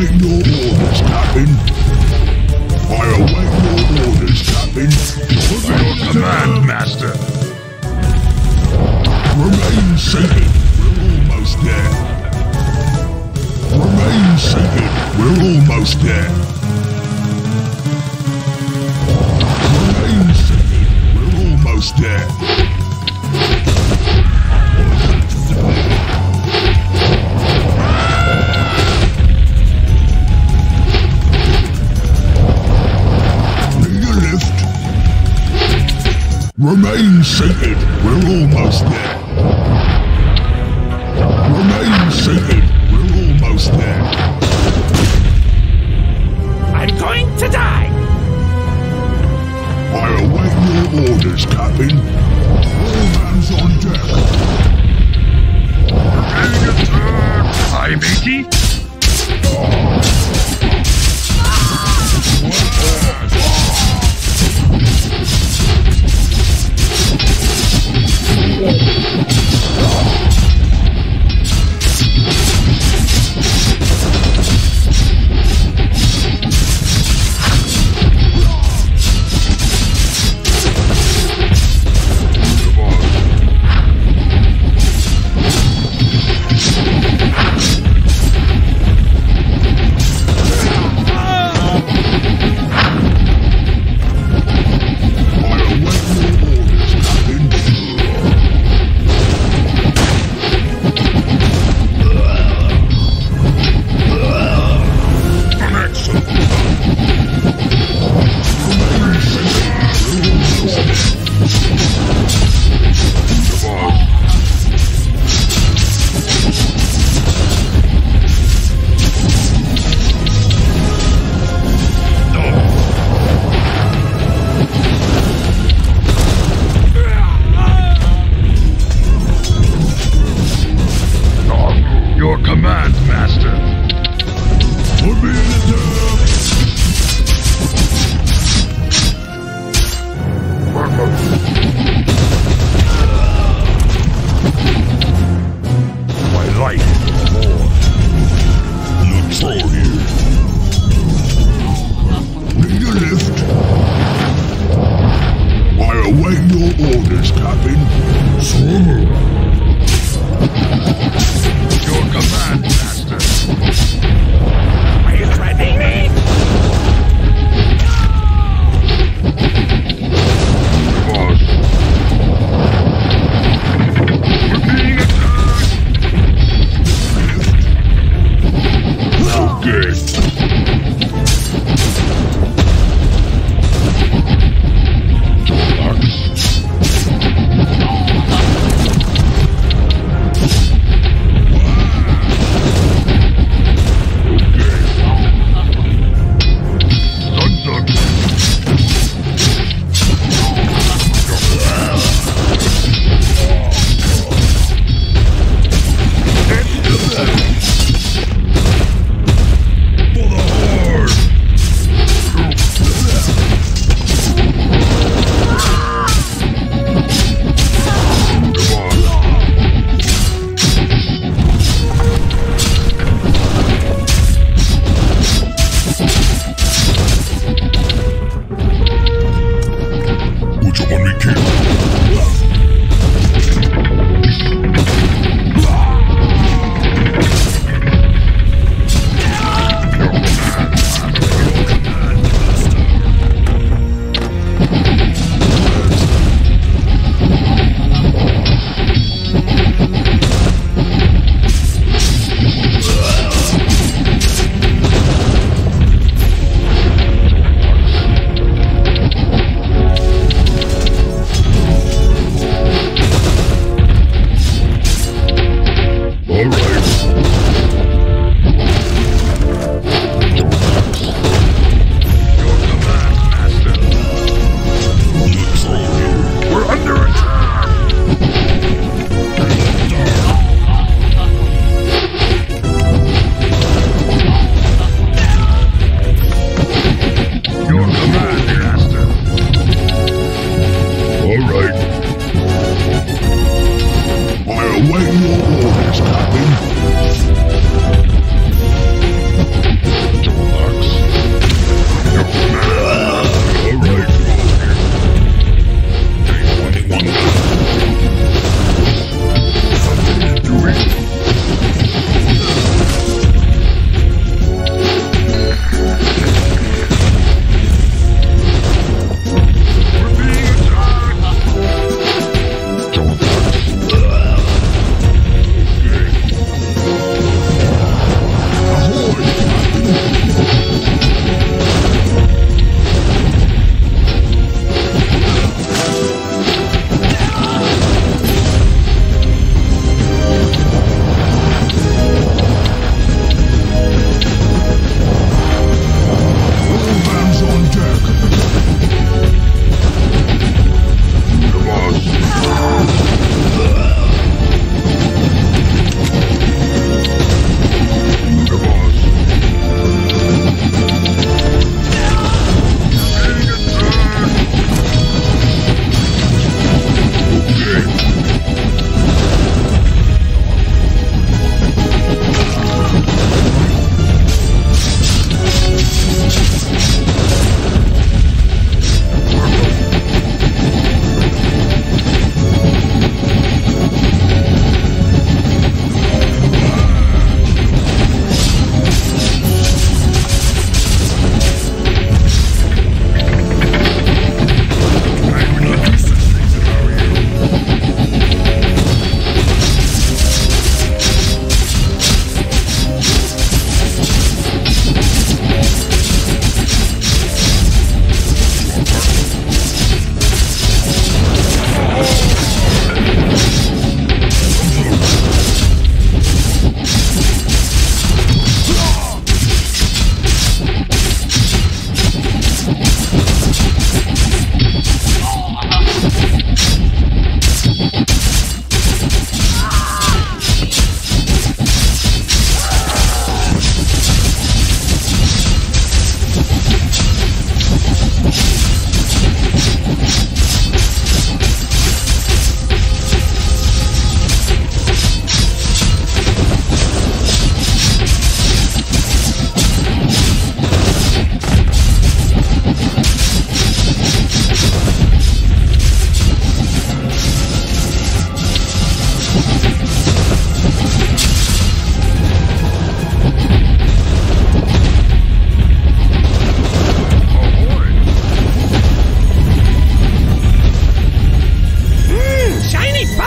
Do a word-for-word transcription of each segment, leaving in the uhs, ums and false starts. await your orders, Captain. I await your orders, Captain. Put me on command, Master. Remain seated. We're almost there. Remain seated. We're almost there. Remain seated. We're almost there. Remain seated, we're almost there. Remain seated, we're almost there. I'm going to die! I await your orders, Captain. All hands on deck. Ready to turn! Hi, matey. Your command, Master. I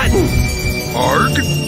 button! Arg!